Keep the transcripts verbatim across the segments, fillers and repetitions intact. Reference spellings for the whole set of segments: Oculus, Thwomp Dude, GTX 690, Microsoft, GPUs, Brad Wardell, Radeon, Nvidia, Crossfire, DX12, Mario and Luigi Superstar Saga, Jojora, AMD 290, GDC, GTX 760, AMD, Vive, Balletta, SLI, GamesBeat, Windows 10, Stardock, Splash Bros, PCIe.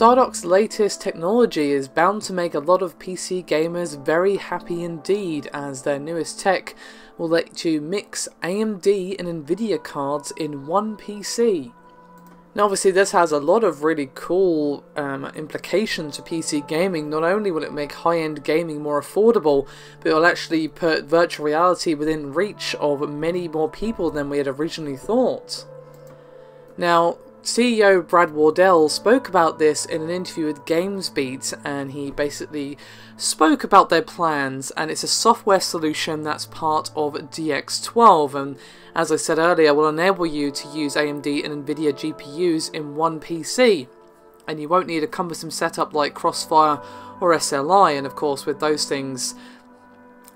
Stardock's latest technology is bound to make a lot of P C gamers very happy indeed, as their newest tech will let you mix A M D and Nvidia cards in one P C. Now obviously this has a lot of really cool um, implications to P C gaming. Not only will it make high-end gaming more affordable, but it will actually put virtual reality within reach of many more people than we had originally thought. Now C E O Brad Wardell spoke about this in an interview with GamesBeat, and he basically spoke about their plans, and it's a software solution that's part of D X twelve, and as I said earlier, will enable you to use A M D and Nvidia G P Us in one P C, and you won't need a cumbersome setup like Crossfire or S L I, and of course with those things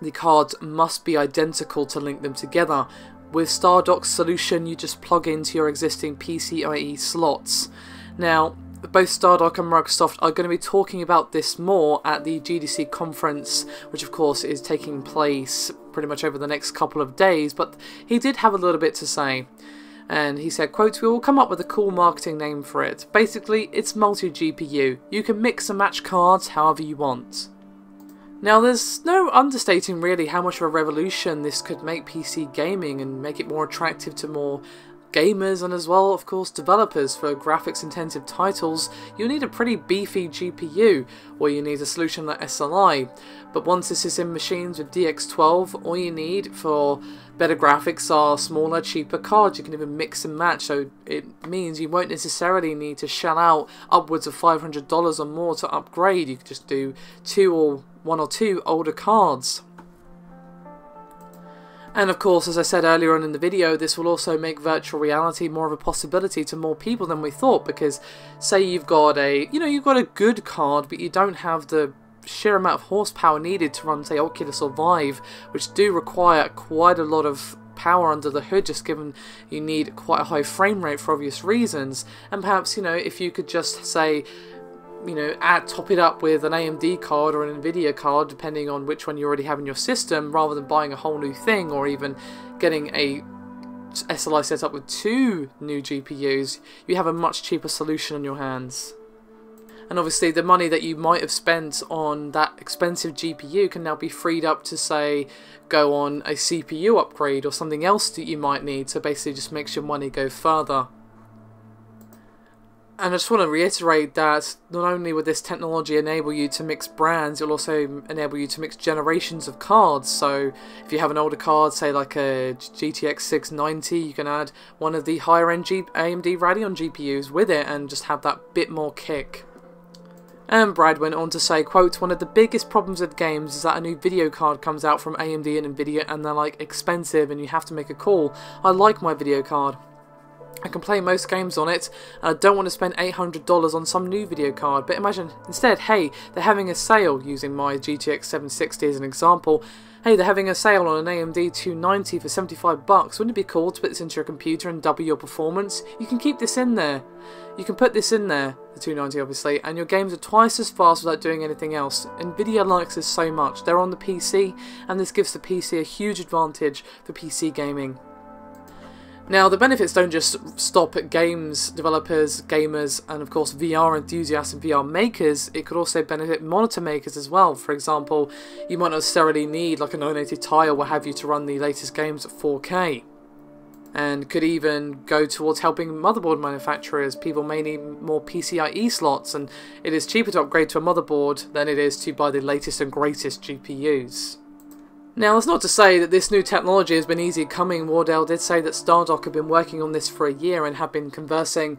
the cards must be identical to link them together. With Stardock's solution, you just plug into your existing P C I E slots. Now, both Stardock and Microsoft are going to be talking about this more at the G D C conference, which of course is taking place pretty much over the next couple of days, but he did have a little bit to say. And he said, quote, "We will come up with a cool marketing name for it. Basically, it's multi-G P U. You can mix and match cards however you want." Now there's no understating really how much of a revolution this could make P C gaming and make it more attractive to more gamers, and as well of course developers. For graphics intensive titles you'll need a pretty beefy G P U, or you need a solution like S L I, but once this is in machines with D X twelve, all you need for better graphics are smaller, cheaper cards you can even mix and match, so it means you won't necessarily need to shell out upwards of five hundred dollars or more to upgrade. You can just do two or one or two older cards. And of course, as I said earlier on in the video, this will also make virtual reality more of a possibility to more people than we thought, because say you've got a, you know, you've got a good card, but you don't have the sheer amount of horsepower needed to run, say, Oculus or Vive, which do require quite a lot of power under the hood, just given you need quite a high frame rate for obvious reasons. And perhaps, you know, if you could just say, you know, add, top it up with an A M D card or an Nvidia card, depending on which one you already have in your system, rather than buying a whole new thing or even getting a S L I set up with two new G P Us, you have a much cheaper solution on your hands. And obviously the money that you might have spent on that expensive G P U can now be freed up to, say, go on a C P U upgrade or something else that you might need, so basically just makes your money go further. And I just want to reiterate that not only will this technology enable you to mix brands, it'll also enable you to mix generations of cards. So if you have an older card, say like a G T X six ninety, you can add one of the higher end A M D Radeon G P Us with it and just have that bit more kick. And Brad went on to say, quote, "One of the biggest problems with games is that a new video card comes out from A M D and Nvidia and they're like expensive and you have to make a call. I like my video card. I can play most games on it, and I don't want to spend eight hundred dollars on some new video card, but imagine instead, hey, they're having a sale," using my G T X seven sixty as an example, "hey, they're having a sale on an A M D two ninety for seventy-five bucks. Wouldn't it be cool to put this into your computer and double your performance? You can keep this in there. You can put this in there, the two ninety obviously, and your games are twice as fast without doing anything else. Nvidia likes this so much. They're on the P C, and this gives the P C a huge advantage for P C gaming." Now, the benefits don't just stop at games developers, gamers, and of course V R enthusiasts and V R makers. It could also benefit monitor makers as well. For example, you might not necessarily need like a nine eighty Ti or what have you to run the latest games at four K. And could even go towards helping motherboard manufacturers. People may need more P C I E slots, and it is cheaper to upgrade to a motherboard than it is to buy the latest and greatest G P Us. Now, that's not to say that this new technology has been easy coming. Wardell did say that Stardock had been working on this for a year and had been conversing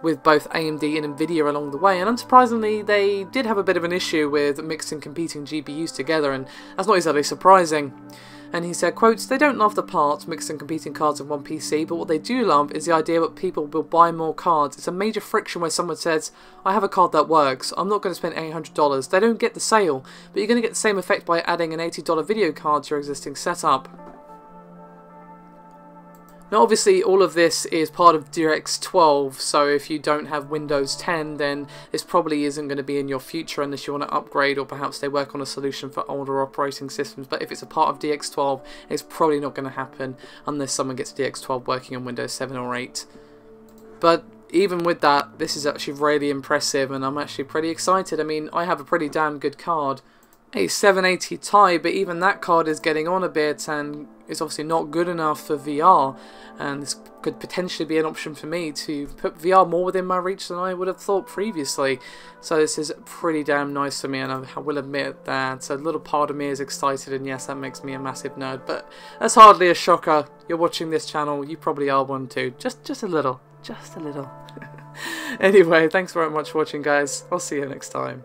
with both A M D and Nvidia along the way, and unsurprisingly they did have a bit of an issue with mixing competing G P Us together, and that's not exactly surprising. And he said, quote, "They don't love the part, mixing competing cards in one P C, but what they do love is the idea that people will buy more cards. It's a major friction where someone says, I have a card that works, I'm not going to spend eight hundred dollars. They don't get the sale, but you're going to get the same effect by adding an eighty dollar video card to your existing setup." Now obviously all of this is part of D X twelve, so if you don't have Windows ten then this probably isn't going to be in your future unless you want to upgrade, or perhaps they work on a solution for older operating systems, but if it's a part of D X twelve it's probably not going to happen unless someone gets D X twelve working on Windows seven or eight. But even with that, this is actually really impressive, and I'm actually pretty excited. I mean, I have a pretty damn good card, a seven eighty Ti, but even that card is getting on a bit and is obviously not good enough for V R, and this could potentially be an option for me to put V R more within my reach than I would have thought previously. So this is pretty damn nice for me, and I will admit that a little part of me is excited, and yes, that makes me a massive nerd, but that's hardly a shocker. You're watching this channel, you probably are one too, just, just a little, just a little. Anyway, thanks very much for watching, guys. I'll see you next time.